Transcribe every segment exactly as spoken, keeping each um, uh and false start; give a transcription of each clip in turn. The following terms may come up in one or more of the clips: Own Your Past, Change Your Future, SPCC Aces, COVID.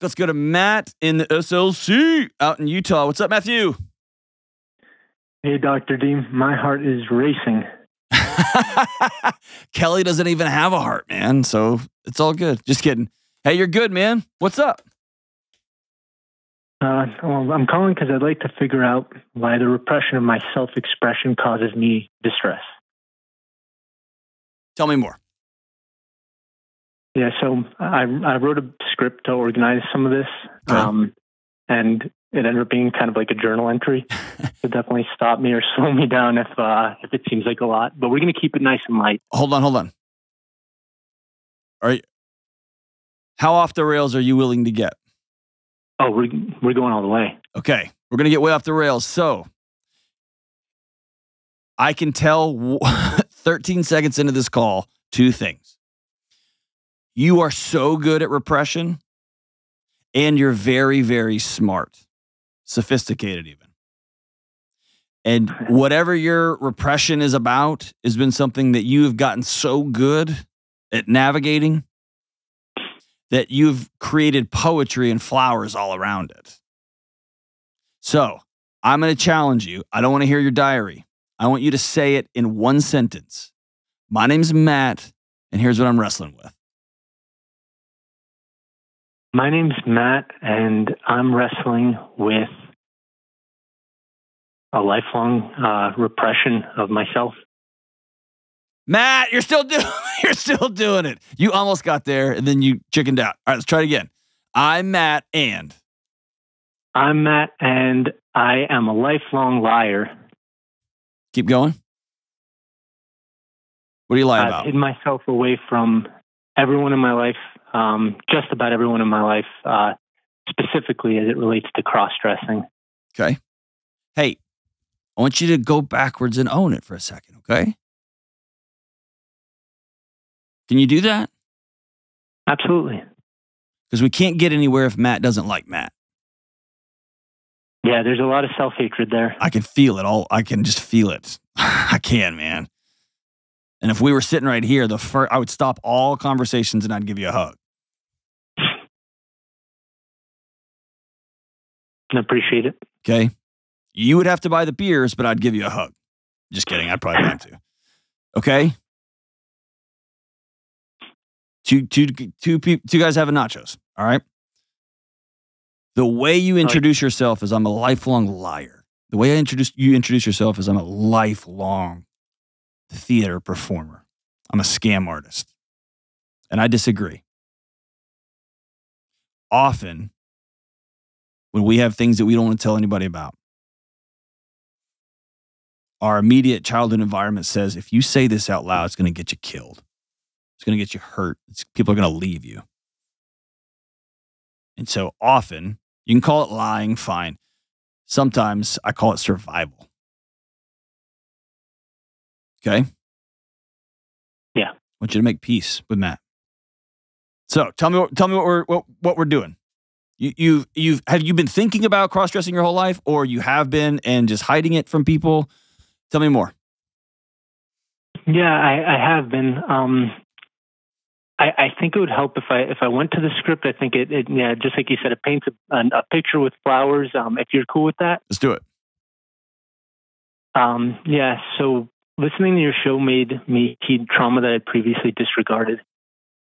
Let's go to Matt in the S L C out in Utah. What's up, Matthew? Hey, Doctor D. My heart is racing. Kelly doesn't even have a heart, man. So it's all good. Just kidding. Hey, you're good, man. What's up? Uh, well, I'm calling because I'd like to figure out why the repression of my self-expression causes me distress. Tell me more. Yeah, so I, I wrote a script to organize some of this, okay. um, and it ended up being kind of like a journal entry. It definitely stop me or slow me down if uh, if it seems like a lot. But we're going to keep it nice and light. Hold on, hold on. All right. How off the rails are you willing to get? Oh, we're, we're going all the way. Okay, we're going to get way off the rails. So I can tell thirteen seconds into this call two things. You are so good at repression, and you're very, very smart, sophisticated even. And whatever your repression is about has been something that you have gotten so good at navigating that you've created poetry and flowers all around it. So I'm going to challenge you. I don't want to hear your diary. I want you to say it in one sentence. My name's Matt, and here's what I'm wrestling with. My name's Matt, and I'm wrestling with a lifelong uh, repression of myself. Matt, you're still doing you're still doing it. You almost got there, and then you chickened out. All right, let's try it again. I'm Matt, and I'm Matt, and I am a lifelong liar. Keep going. What do you lie I've about? I've hid myself away from everyone in my life. Um, just about everyone in my life, uh, specifically as it relates to cross-dressing. Okay. Hey, I want you to go backwards and own it for a second, okay? Can you do that? Absolutely. Because we can't get anywhere if Matt doesn't like Matt. Yeah, there's a lot of self-hatred there. I can feel it all. I can just feel it. I can, man. And if we were sitting right here, the first, I would stop all conversations and I'd give you a hug. I appreciate it. Okay. You would have to buy the beers, but I'd give you a hug. Just kidding. I'd probably have to. Okay. Two, two, two, pe two guys having nachos. All right. The way you introduce yourself is I'm a lifelong liar. The way I introduce you introduce yourself is I'm a lifelong theater performer. I'm a scam artist. And I disagree. Often, when we have things that we don't want to tell anybody about, our immediate childhood environment says, if you say this out loud, it's going to get you killed. It's going to get you hurt. It's, people are going to leave you. And so often, you can call it lying, fine. Sometimes I call it survival. Okay. Yeah. I want you to make peace with Matt. So tell me, tell me what we're, what, what we're doing. You, you've, you've, have you been thinking about cross-dressing your whole life, or you have been and just hiding it from people? Tell me more. Yeah, I, I have been. Um, I, I think it would help if I, if I went to the script. I think it, it yeah, just like you said, it paints a, a picture with flowers. Um, if you're cool with that, let's do it. Um, yeah. So, listening to your show made me heed trauma that I previously disregarded,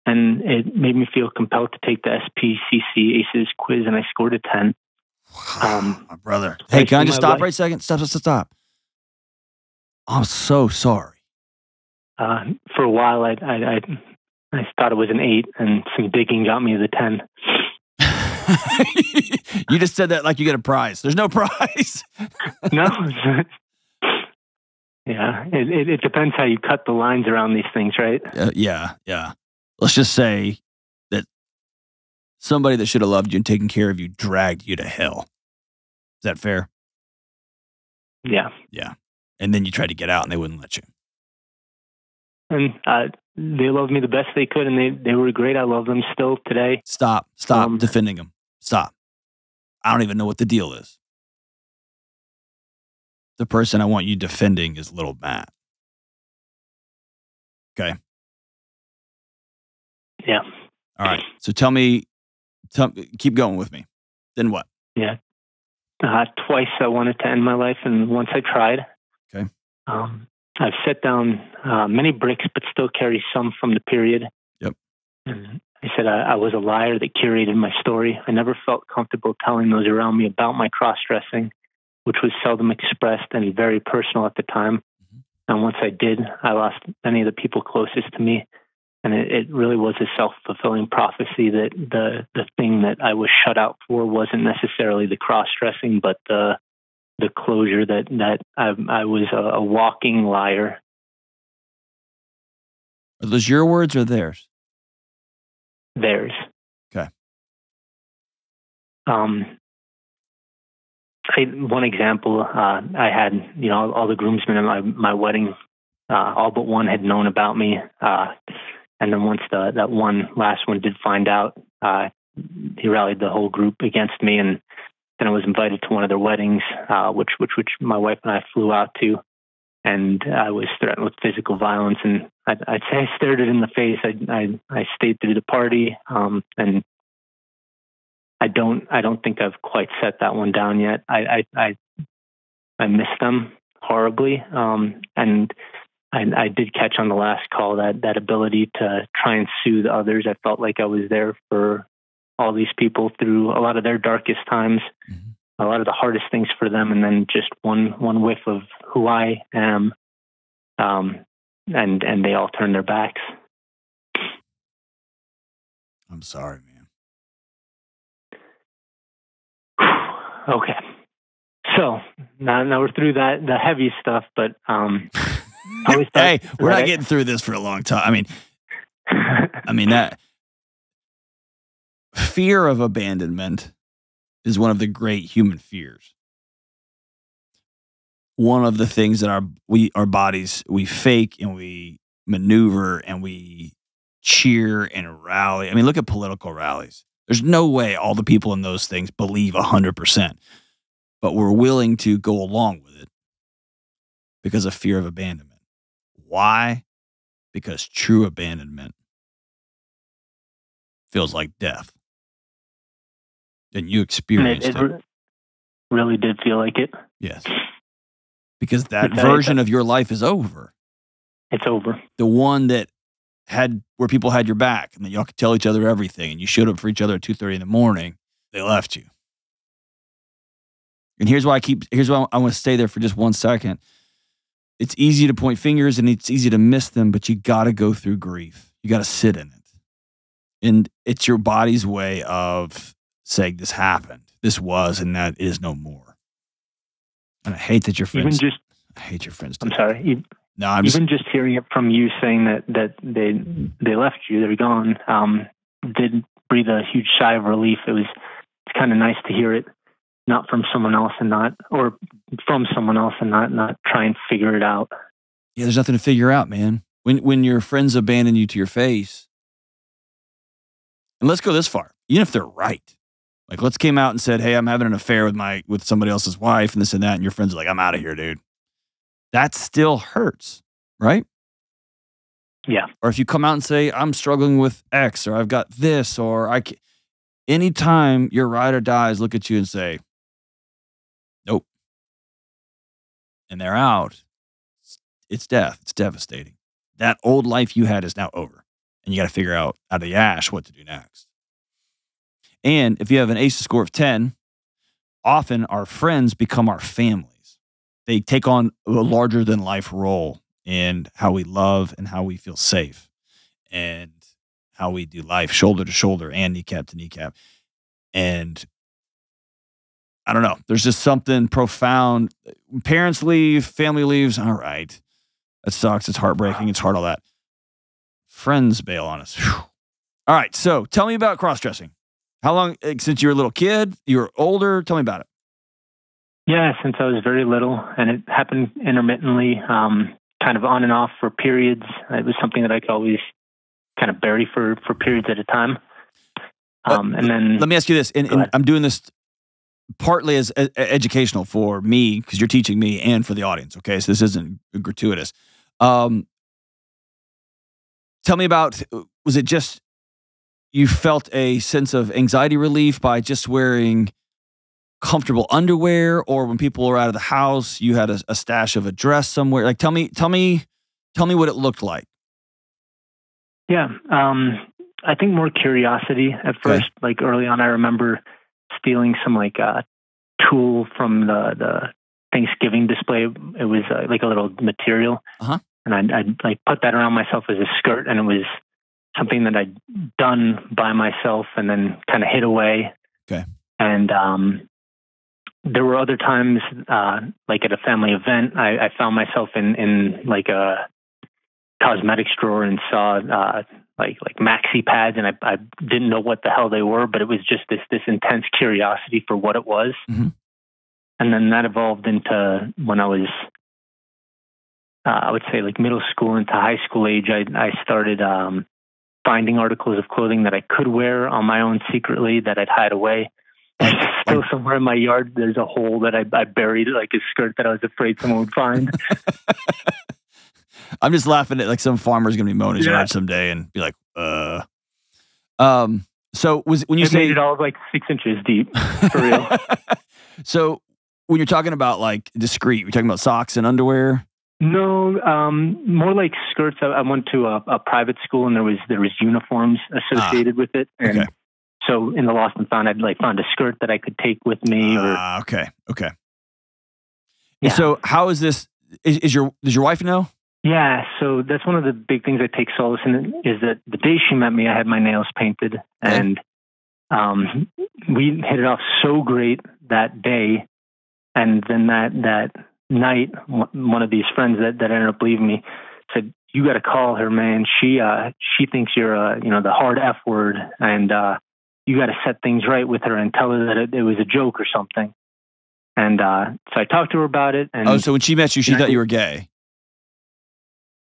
and it made me feel compelled to take the S P C C Aces quiz, and I scored a ten. Um, my brother. Hey, can I just stop life. right a second? Stop, stop, stop. I'm so sorry. Uh, for a while, I, I, I, I thought it was an eight, and some digging got me to the ten. You just said that like you get a prize. There's no prize. No. Yeah, it, it, it depends how you cut the lines around these things, right? Uh, yeah, yeah. Let's just say that somebody that should have loved you and taken care of you dragged you to hell. Is that fair? Yeah. Yeah. And then you tried to get out and they wouldn't let you. And uh, they loved me the best they could, and they, they were great. I love them still today. Stop. Stop um, defending them. Stop. I don't even know what the deal is. The person I want you defending is little Matt. Okay. Yeah. All right. So tell me, Tell, keep going with me. Then what? Yeah. Uh, twice I wanted to end my life, and once I tried. Okay. Um, I've set down uh, many bricks, but still carry some from the period. Yep. And I said I, I was a liar that curated my story. I never felt comfortable telling those around me about my cross-dressing, which was seldom expressed and very personal at the time. Mm-hmm. And once I did, I lost many of the people closest to me. And it, it really was a self-fulfilling prophecy that the the thing that I was shut out for wasn't necessarily the cross-dressing, but the the closure that that I, I was a, a walking liar. Are those your words or theirs? Theirs. Okay. Um, I, one example uh, I had, you know, all, all the groomsmen at my my wedding, uh, all but one had known about me. Uh, And then once the, that one last one did find out, uh, he rallied the whole group against me, and then I was invited to one of their weddings, uh, which, which which my wife and I flew out to, and I was threatened with physical violence, and I'd, I'd say I stared it in the face. I I, I stayed through the party, um, and I don't I don't think I've quite set that one down yet. I I I, I miss them horribly, um, and. And I did catch on the last call that, that ability to try and soothe others. I felt like I was there for all these people through a lot of their darkest times, mm-hmm. a lot of the hardest things for them, and then just one one whiff of who I am, um, and and they all turned their backs. I'm sorry, man. Okay. So, now, now we're through that the heavy stuff, but... Um, Thought, hey, we're not getting through this for a long time. I mean, I mean that fear of abandonment is one of the great human fears. One of the things that our we our bodies we fake and we maneuver and we cheer and rally. I mean, look at political rallies. There's no way all the people in those things believe a hundred percent, but we're willing to go along with it because of fear of abandonment. Why? Because true abandonment feels like death. And you experienced it. It, it really did feel like it. Yes. Because that it's version that. of your life is over. It's over. The one that had, where people had your back and that y'all could tell each other everything and you showed up for each other at two thirty in the morning, they left you. And here's why I keep, here's why I want to stay there for just one second. It's easy to point fingers and it's easy to miss them, but you got to go through grief. You got to sit in it. And it's your body's way of saying this happened. This was, and that is no more. And I hate that your friends, even just, I hate your friends. Too. I'm sorry. You, no, I'm even just, just hearing it from you saying that, that they, they left you, they're gone. Um, did breathe a huge sigh of relief. It was, it's kind of nice to hear it. Not from someone else and not, or from someone else and not, not try and figure it out. Yeah, there's nothing to figure out, man. When, when your friends abandon you to your face, and let's go this far, even if they're right. Like, let's came out and said, hey, I'm having an affair with my, with somebody else's wife and this and that, and your friends are like, I'm out of here, dude. That still hurts, right? Yeah. Or if you come out and say, I'm struggling with X, or I've got this, or I can't. Anytime your ride or dies look at you and say, nope, and they're out, it's death. It's devastating. That old life you had is now over, and you got to figure out out of the ash what to do next. And if you have an ACEs score of ten, often our friends become our families. They take on a larger-than-life role in how we love and how we feel safe and how we do life, shoulder to shoulder and kneecap to kneecap. And I don't know. There's just something profound. Parents leave, family leaves. All right. That sucks. It's heartbreaking. It's hard, all that. Friends bail on us. Whew. All right. So tell me about cross-dressing. How long, since you were a little kid, you were older? Tell me about it. Yeah, since I was very little, and it happened intermittently, um, kind of on and off for periods. It was something that I could always kind of bury for, for periods at a time. Um, and then let me ask you this, and, and I'm doing this partly as a, educational for me, because you're teaching me and for the audience. Okay. So this isn't gratuitous. Um, tell me about, was it just you felt a sense of anxiety relief by just wearing comfortable underwear, or when people were out of the house, you had a, a stash of a dress somewhere. Like, tell me, tell me, tell me what it looked like. Yeah. Um, I think more curiosity at first. Okay. Like early on, I remember stealing some like a uh, tool from the, the Thanksgiving display. It was uh, like a little material. Uh-huh. And I'd, I'd like put that around myself as a skirt, and it was something that I'd done by myself and then kind of hid away. Okay. And um, there were other times, uh, like at a family event, I, I found myself in, in like a cosmetics drawer and saw uh, like like maxi pads, and I, I didn't know what the hell they were, but it was just this this intense curiosity for what it was. Mm-hmm. And then that evolved into when I was, uh, I would say like middle school into high school age, I, I started um, finding articles of clothing that I could wear on my own secretly that I'd hide away. Like, Still like, somewhere in my yard, there's a hole that I, I buried, like a skirt that I was afraid someone would find. I'm just laughing at like some farmer's going to be mowing his yeah. yard someday and be like, uh, um, so was when you it say made it all like six inches deep for real. So when you're talking about like discreet, you're talking about socks and underwear. No, um, more like skirts. I, I went to a, a private school, and there was, there was uniforms associated ah, with it. And okay. so in the lost and found, I'd like found a skirt that I could take with me. Ah, uh, okay. Okay. Yeah. So how is this, is, is your, does your wife know? Yeah, so that's one of the big things I take solace in, is that the day she met me, I had my nails painted, and um, we hit it off so great that day. And then that that night, one of these friends that, that ended up leaving me said, "You got to call her, man. She uh, she thinks you're uh, you know, the hard F word, and uh, you got to set things right with her and tell her that it, it was a joke or something." And uh, so I talked to her about it. And oh, so when she met you, she thought you were gay.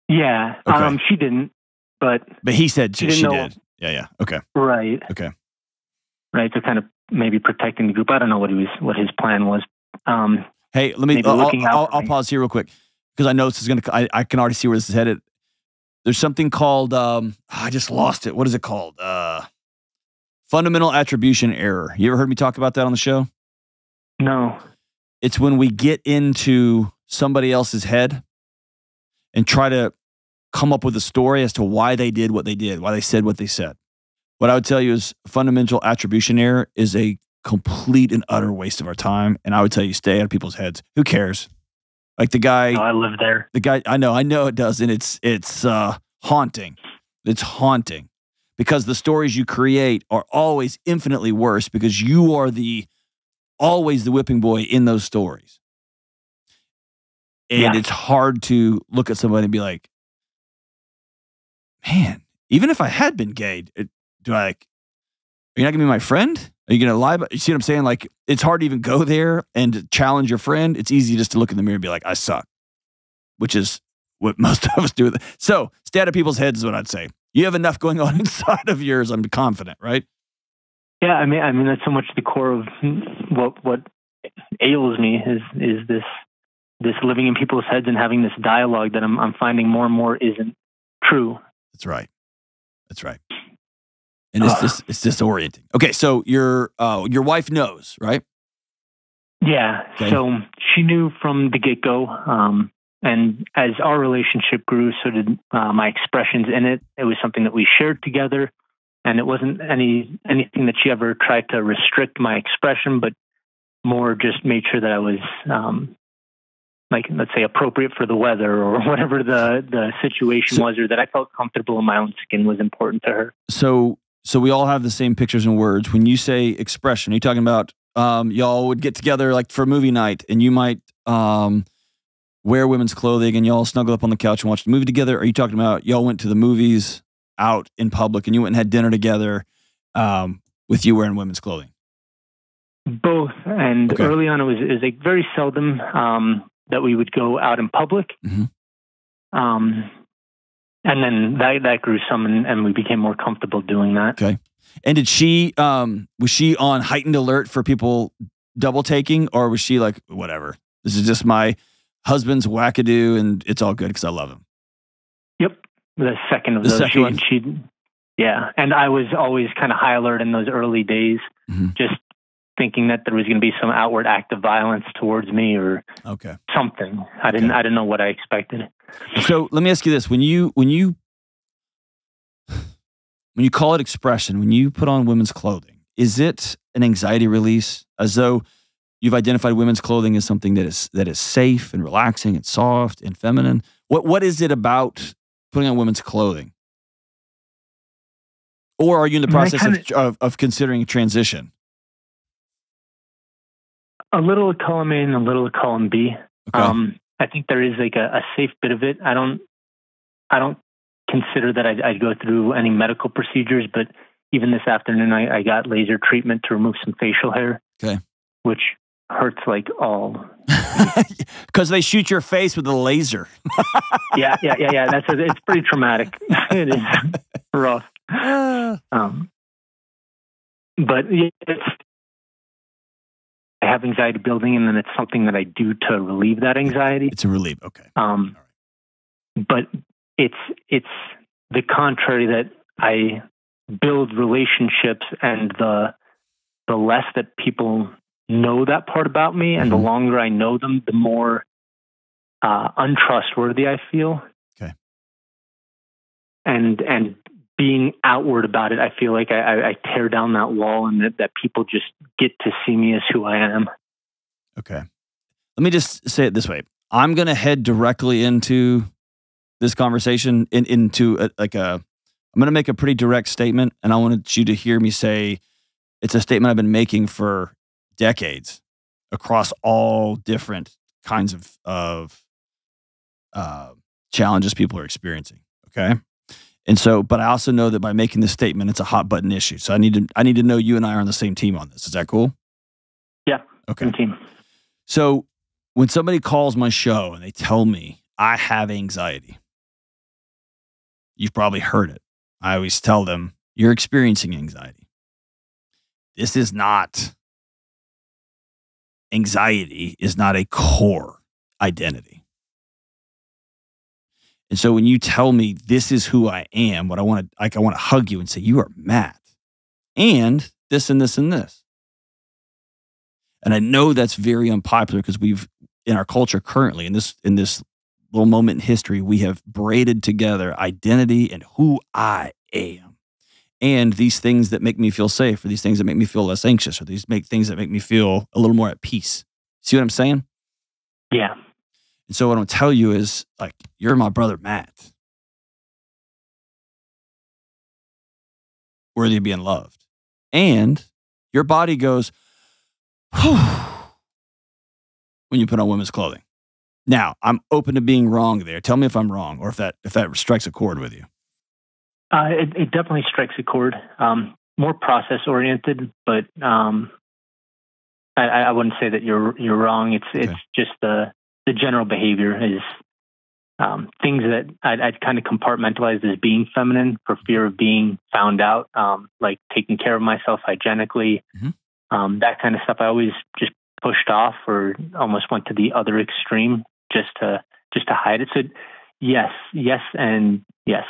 Yeah, okay. um, she didn't, but but he said she, she, she did. Yeah, yeah, okay, right, okay, right. So kind of maybe protecting the group. I don't know what he was, what his plan was. Um, hey, let me. I'll, I'll, I'll, I'll me. pause here real quick because I know this is gonna. I, I can already see where this is headed. There's something called. Um, I just lost it. What is it called? Uh, fundamental attribution error. You ever heard me talk about that on the show? No. It's when we get into somebody else's head and try to come up with a story as to why they did what they did, why they said what they said. What I would tell you is fundamental attribution error is a complete and utter waste of our time. And I would tell you, stay out of people's heads. Who cares? Like the guy. Oh, I live there. The guy, I know, I know it does. And it's, it's uh, haunting. It's haunting because the stories you create are always infinitely worse because you are the, always the whipping boy in those stories. And yeah. it's hard to look at somebody and be like, man, even if I had been gay, it, do I, like, are you not gonna be my friend? Are you gonna lie about, you see what I'm saying? Like, it's hard to even go there and challenge your friend. It's easy just to look in the mirror and be like, I suck, which is what most of us do. So stay out of people's heads is what I'd say. You have enough going on inside of yours, I'm confident, right? Yeah, I mean, I mean, that's so much the core of what, what ails me is, is this, this living in people's heads and having this dialogue that I'm, I'm finding more and more isn't true. That's right. That's right. And it's, uh, dis it's disorienting. Okay. So your, uh, your wife knows, right? Yeah. Okay. So she knew from the get go. Um, and as our relationship grew, so did uh, my expressions in it. It was something that we shared together, and it wasn't any, anything that she ever tried to restrict my expression, but more just made sure that I was, um, like, let's say, appropriate for the weather or whatever the, the situation so, was, or that I felt comfortable in my own skin was important to her. So, so we all have the same pictures and words. When you say expression, are you talking about um, y'all would get together like for movie night and you might um, wear women's clothing and y'all snuggle up on the couch and watch the movie together? Or are you talking about y'all went to the movies out in public and you went and had dinner together um, with you wearing women's clothing? Both. And okay. early on, it was, it was like very seldom Um, that we would go out in public. Mm-hmm. um, and then that, that grew some, and, and we became more comfortable doing that. Okay. And did she, um, was she on heightened alert for people double taking, or was she like, whatever, this is just my husband's wackadoo and it's all good because I love him? Yep. The second of the those, second she, one. she Yeah. And I was always kind of high alert in those early days, mm-hmm. just thinking that there was going to be some outward act of violence towards me or okay. something. I didn't, okay. I didn't know what I expected. So let me ask you this. When you, when you, when you call it expression, when you put on women's clothing, is it an anxiety release, as though you've identified women's clothing as something that is, that is safe and relaxing and soft and feminine? What, what is it about putting on women's clothing? Or are you in the process kinda, of, of, of considering transition? A little column A and a little column B. Okay. Um, I think there is like a, a safe bit of it. I don't, I don't consider that I'd, I'd go through any medical procedures, but even this afternoon, I, I got laser treatment to remove some facial hair, okay. which hurts like all. Because they shoot your face with a laser. yeah, yeah, yeah, yeah. That's it's pretty traumatic. It is rough. Um, but it's, I have anxiety building, and then it's something that I do to relieve that anxiety. It's a relief, okay. Um, right. But it's it's the contrary, that I build relationships, and the the less that people know that part about me, and mm-hmm. the longer I know them, the more uh, untrustworthy I feel. Okay. And and. Being outward about it, I feel like I, I tear down that wall, and that, that people just get to see me as who I am. Okay. Let me just say it this way. I'm going to head directly into this conversation, in, into a, like a, I'm going to make a pretty direct statement, and I want you to hear me say, it's a statement I've been making for decades across all different kinds of, of uh, challenges people are experiencing. Okay. And so, but I also know that by making this statement, it's a hot button issue. So I need to, I need to know you and I are on the same team on this. Is that cool? Yeah. Okay. Same team. So when somebody calls my show and they tell me I have anxiety, you've probably heard it. I always tell them, you're experiencing anxiety. This is not, anxiety is not a core identity. And so when you tell me this is who I am, what I want to, like, I want to hug you and say, you are Matt and this and this and this. And I know that's very unpopular, because we've, in our culture currently, in this, in this little moment in history, we have braided together identity and who I am. And these things that make me feel safe, or these things that make me feel less anxious, or these make things that make me feel a little more at peace. See what I'm saying? Yeah. And so what I'll tell you is, like, you're my brother, Matt. Worthy of being loved. And your body goes, whew, when you put on women's clothing. Now, I'm open to being wrong there. Tell me if I'm wrong, or if that, if that strikes a chord with you. Uh, it, it definitely strikes a chord. Um, more process-oriented, but um, I, I wouldn't say that you're, you're wrong. It's, okay. it's just the... The general behavior is um, things that I'd, I'd kind of compartmentalized as being feminine for fear of being found out, um, like taking care of myself hygienically, mm-hmm. um, that kind of stuff. I always just pushed off, or almost went to the other extreme just to just to hide it. So yes, yes, and yes.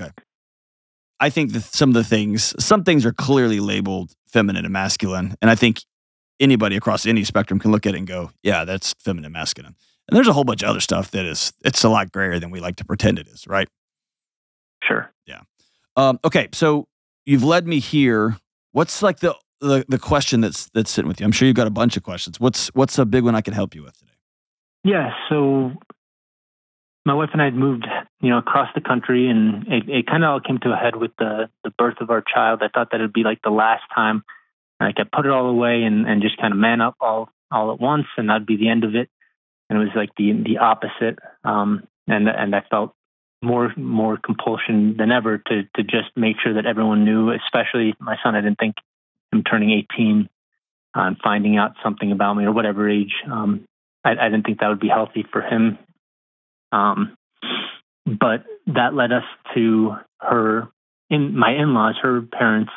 Okay. I think that some of the things, some things are clearly labeled feminine and masculine, and I think anybody across any spectrum can look at it and go, yeah, that's feminine, masculine. And there's a whole bunch of other stuff that is, it's a lot grayer than we like to pretend it is, right? Sure. Yeah. Um, okay. So you've led me here. What's like the, the, the question that's, that's sitting with you? I'm sure you've got a bunch of questions. What's, what's a big one I can help you with today? Yeah. So my wife and I had moved, you know, across the country, and it, it kind of all came to a head with the, the birth of our child. I thought that it'd be like the last time. Like I put it all away and, and just kind of man up all, all at once, and that'd be the end of it. And it was like the, the opposite. Um, and, and I felt more, more compulsion than ever to, to just make sure that everyone knew, especially my son. I didn't think him turning eighteen uh, and finding out something about me, or whatever age. Um, I, I didn't think that would be healthy for him. Um, but that led us to her, in my in-laws, her parents,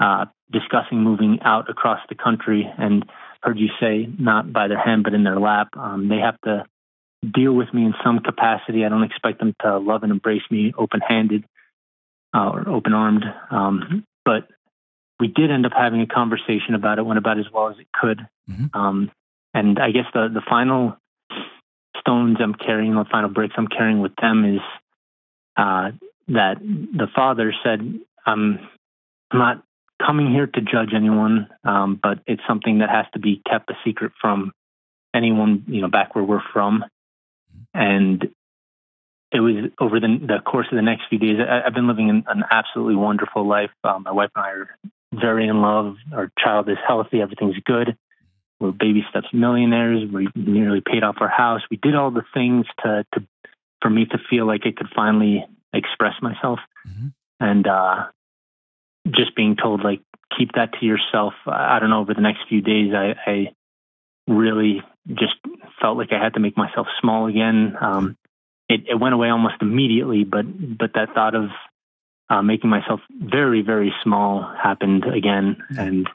uh, discussing moving out across the country, and heard you say, not by their hand, but in their lap. Um, they have to deal with me in some capacity. I don't expect them to love and embrace me open handed. uh, or open-armed. Um, but we did end up having a conversation about it. Went about as well as it could. Mm-hmm. Um, and I guess the, the final stones I'm carrying, the final bricks I'm carrying with them is uh, that the father said, I'm not coming here to judge anyone, um, but it's something that has to be kept a secret from anyone, you know, back where we're from. And it was over the, the course of the next few days, I, I've been living an, an absolutely wonderful life. Um, my wife and I are very in love. Our child is healthy. Everything's good. We're baby steps millionaires. We nearly paid off our house. We did all the things to, to for me to feel like I could finally express myself. Mm-hmm. And uh, just being told, like, keep that to yourself. I don't know, over the next few days, I, I really just felt like I had to make myself small again. Um, it, it went away almost immediately, but but that thought of uh, making myself very, very small happened again. And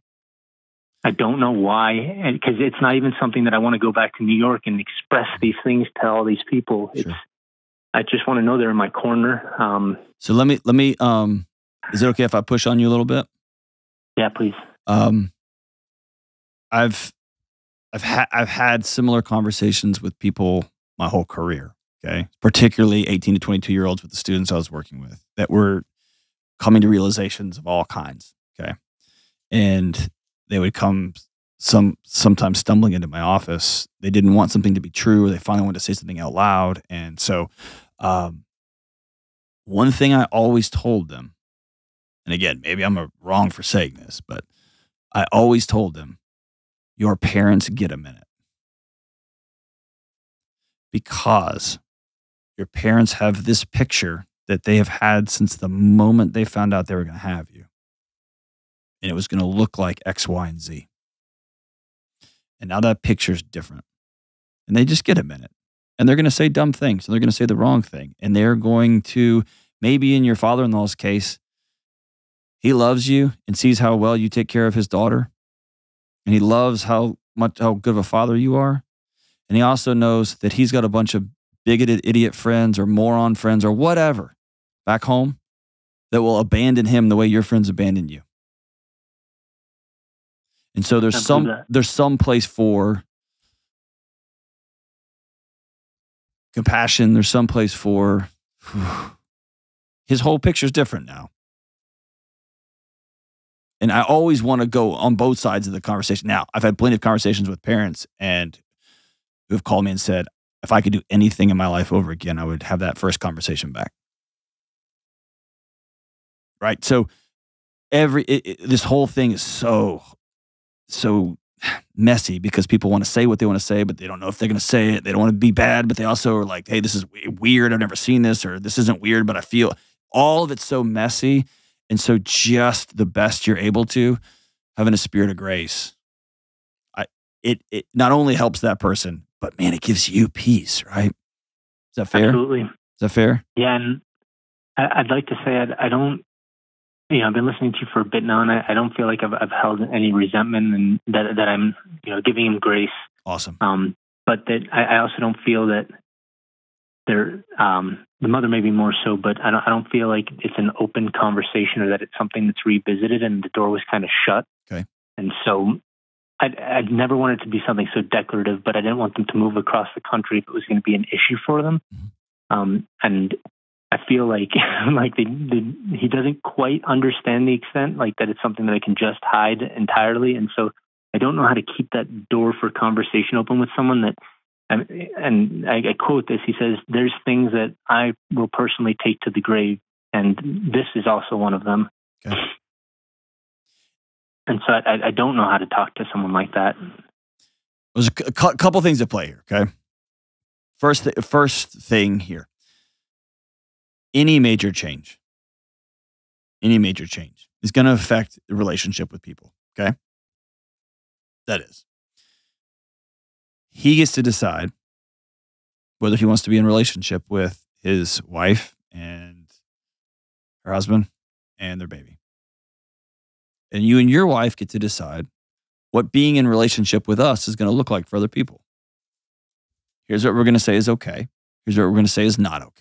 I don't know why, because it's not even something that I want to go back to New York and express these things to all these people. Sure. It's, I just want to know they're in my corner. Um, so let me, let me, um, is it okay if I push on you a little bit? Yeah, please. Um, I've, I've had, I've had similar conversations with people my whole career. Okay. Particularly eighteen to twenty-two year olds with the students I was working with that were coming to realizations of all kinds. Okay. And they would come some, sometimes stumbling into my office. They didn't want something to be true, or they finally wanted to say something out loud. And so, um, one thing I always told them, and again, maybe I'm wrong for saying this, but I always told them, your parents get a minute, because your parents have this picture that they have had since the moment they found out they were going to have you. And it was going to look like X, Y, and Z. And now that picture's different. And they just get a minute. And they're going to say dumb things. And they're going to say the wrong thing. And they're going to, maybe in your father-in-law's case, he loves you and sees how well you take care of his daughter. And he loves how much, how good of a father you are. And he also knows that he's got a bunch of bigoted idiot friends or moron friends or whatever back home that will abandon him the way your friends abandon you. And so there's some, there's some place for compassion. There's some place for, whew, his whole picture's different now. And I always want to go on both sides of the conversation. Now, I've had plenty of conversations with parents and who have called me and said, if I could do anything in my life over again, I would have that first conversation back. Right. So every, it, it, this whole thing is so, so messy, because people want to say what they want to say, but they don't know if they're going to say it. They don't want to be bad, but they also are like, hey, this is weird. I've never seen this, or this isn't weird, but I feel, all of it's so messy. And so just the best you're able to, having a spirit of grace, I, it, it not only helps that person, but man, it gives you peace, right? Is that fair? Absolutely. Is that fair? Yeah. And I'd like to say, I, I don't, you know, I've been listening to you for a bit now, and I, I don't feel like I've, I've held any resentment, and that, that I'm, you know, giving him grace. Awesome. Um, but that I, I also don't feel that there, um, the mother maybe more so, but I don't, I don't feel like it's an open conversation, or that it's something that's revisited, and the door was kind of shut. Okay. And so I'd, I'd never wanted it to be something so declarative, but I didn't want them to move across the country if it was going to be an issue for them. Mm-hmm. Um, and I feel like like they, they, he doesn't quite understand the extent, like that it's something that I can just hide entirely. And so I don't know how to keep that door for conversation open with someone that, and I, I quote this, he says, there's things that I will personally take to the grave, and this is also one of them. Okay. And so I, I don't know how to talk to someone like that. There's a couple things at play here, okay? First, th first thing here. Any major change, any major change is going to affect the relationship with people. Okay. That is, he gets to decide whether he wants to be in a relationship with his wife and her husband and their baby. And you and your wife get to decide what being in relationship with us is going to look like for other people. Here's what we're going to say is okay. Here's what we're going to say is not okay.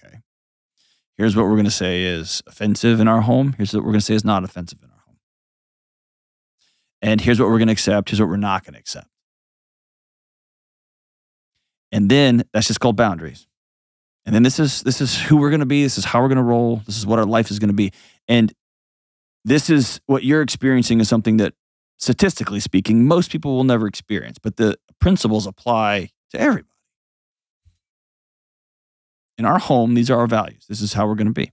here's what we're going to say is offensive in our home. Here's what we're going to say is not offensive in our home. And here's what we're going to accept. Here's what we're not going to accept. And then that's just called boundaries. And then this is, this is who we're going to be. This is how we're going to roll. This is what our life is going to be. And this is what you're experiencing is something that, statistically speaking, most people will never experience, but the principles apply to everybody. In our home, these are our values. This is how we're going to be.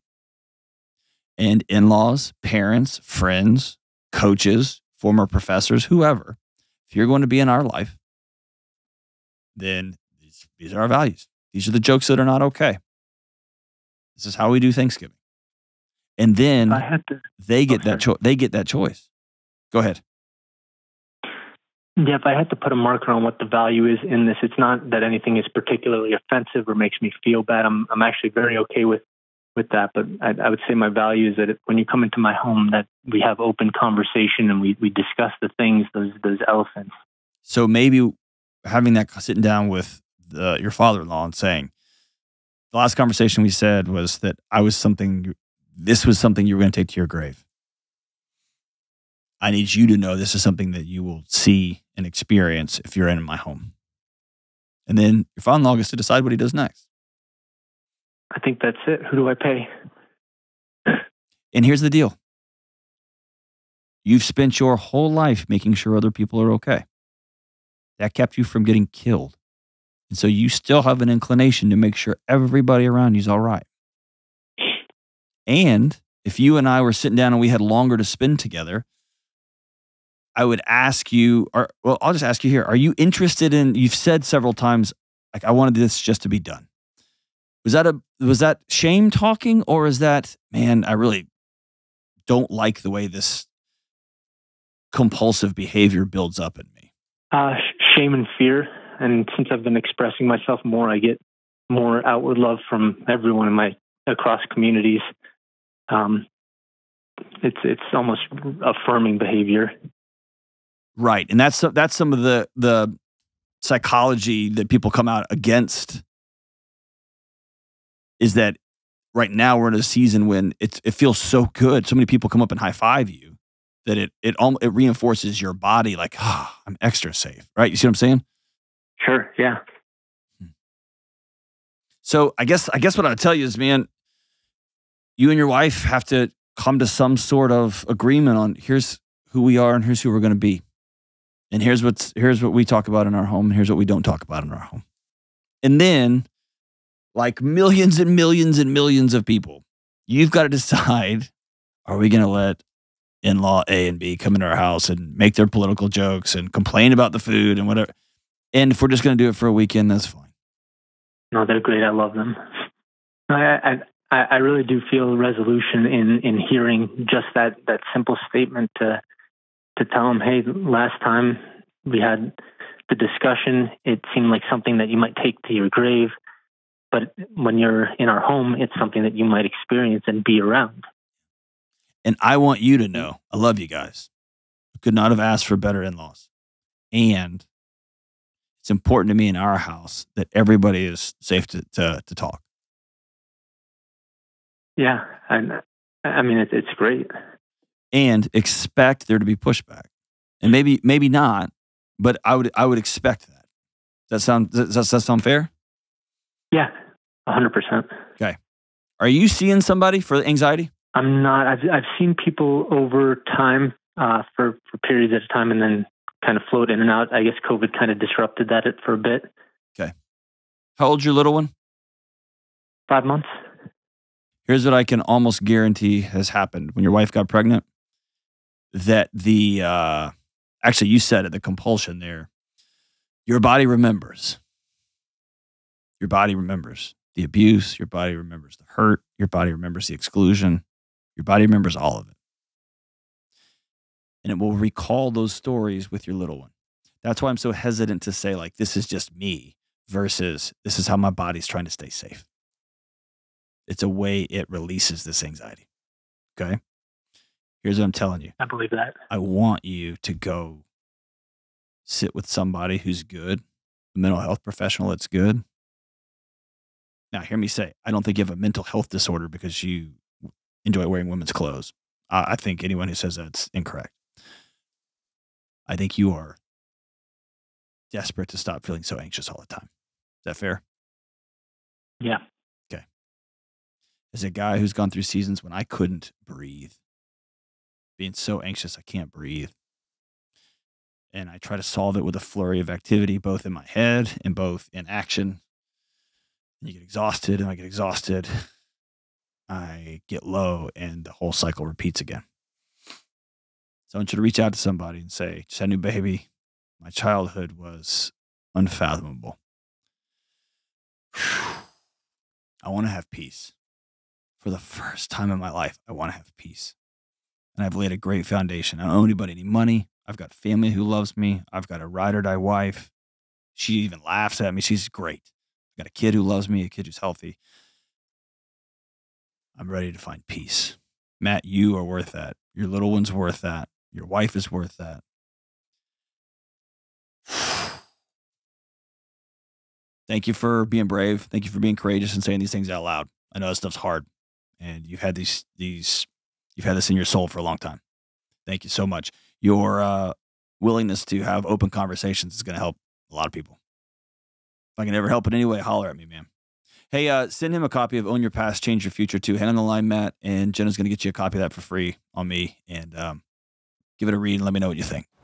And in-laws, parents, friends, coaches, former professors, whoever, if you're going to be in our life, then these, these are our values. These are the jokes that are not okay. This is how we do Thanksgiving. And then I had to, they get okay. that choice. They get that choice. Go ahead. Yeah, if I had to put a marker on what the value is in this, it's not that anything is particularly offensive or makes me feel bad. I'm I'm actually very okay with, with that. But I, I would say my value is that if, when you come into my home, that we have open conversation and we, we discuss the things, those those elephants. So maybe having that, sitting down with the, your father-in-law and saying, the last conversation we said was that I was something, this was something you were going to take to your grave. I need you to know this is something that you will see and experience if you're in my home. And then your father-in-law gets to decide what he does next. I think that's it. Who do I pay? And here's the deal. You've spent your whole life making sure other people are okay. That kept you from getting killed. And so you still have an inclination to make sure everybody around you is all right. And if you and I were sitting down and we had longer to spend together, I would ask you, or, well, I'll just ask you here. Are you interested in, you've said several times, like, I wanted this just to be done. Was that a, was that shame talking, or is that, man, I really don't like the way this compulsive behavior builds up in me? Uh, shame and fear. And since I've been expressing myself more, I get more outward love from everyone in my, across communities. Um, it's, it's almost affirming behavior. Right, and that's that's some of the the psychology that people come out against, is that right now we're in a season when it's it feels so good. So many people come up and high five you that it it it reinforces your body, like, ah, oh, I'm extra safe, right? You see what I'm saying? Sure. Yeah. So I guess I guess what I'll tell you is, man, you and your wife have to come to some sort of agreement on here's who we are and here's who we're going to be. And here's what's, here's what we talk about in our home, and here's what we don't talk about in our home. And then, like millions and millions and millions of people, you've got to decide, are we going to let in-law A and B come into our house and make their political jokes and complain about the food and whatever? And if we're just going to do it for a weekend, that's fine. No, they're great. I love them. I, I, I really do feel resolution in, in hearing just that, that simple statement to, to tell them, hey, last time we had the discussion, it seemed like something that you might take to your grave. But when you're in our home, it's something that you might experience and be around. And I want you to know, I love you guys. I could not have asked for better in-laws. And it's important to me in our house that everybody is safe to, to, to talk. Yeah. I, I mean, it, it's great. And expect there to be pushback, and maybe maybe not, but I would I would expect that. Does that sound does that, does that sound fair? Yeah, a hundred percent. Okay. Are you seeing somebody for anxiety? I'm not. I've I've seen people over time uh, for for periods at a time, and then kind of float in and out. I guess COVID kind of disrupted that it for a bit. Okay. How old's your little one? Five months. Here's what I can almost guarantee has happened when your wife got pregnant. That the, uh, actually you said it, the compulsion there, your body remembers. Your body remembers the abuse. Your body remembers the hurt. Your body remembers the exclusion. Your body remembers all of it. And it will recall those stories with your little one. That's why I'm so hesitant to say, like, this is just me versus this is how my body's trying to stay safe. It's a way it releases this anxiety. Okay? Here's what I'm telling you. I believe that. I want you to go sit with somebody who's good, a mental health professional that's good. Now, hear me say, I don't think you have a mental health disorder because you enjoy wearing women's clothes. Uh, I think anyone who says that's incorrect. I think you are desperate to stop feeling so anxious all the time. Is that fair? Yeah. Okay. As a guy who's gone through seasons when I couldn't breathe, being so anxious I can't breathe, and I try to solve it with a flurry of activity, both in my head and both in action. And you get exhausted, and I get exhausted. I get low, and the whole cycle repeats again. So I want you to reach out to somebody and say, just had a new baby. My childhood was unfathomable. I want to have peace. For the first time in my life, I want to have peace. And I've laid a great foundation. I don't owe anybody any money. I've got family who loves me. I've got a ride or die wife. She even laughs at me. She's great. I've got a kid who loves me, a kid who's healthy. I'm ready to find peace. Matt, you are worth that. Your little one's worth that. Your wife is worth that. Thank you for being brave. Thank you for being courageous and saying these things out loud. I know this stuff's hard, and you've had these, these, you've had this in your soul for a long time. Thank you so much. Your uh, willingness to have open conversations is going to help a lot of people. If I can ever help in any way, holler at me, man. Hey, uh, send him a copy of Own Your Past, Change Your Future too. Hang on the line, Matt, and Jenna's going to get you a copy of that for free on me. And um, give it a read and let me know what you think.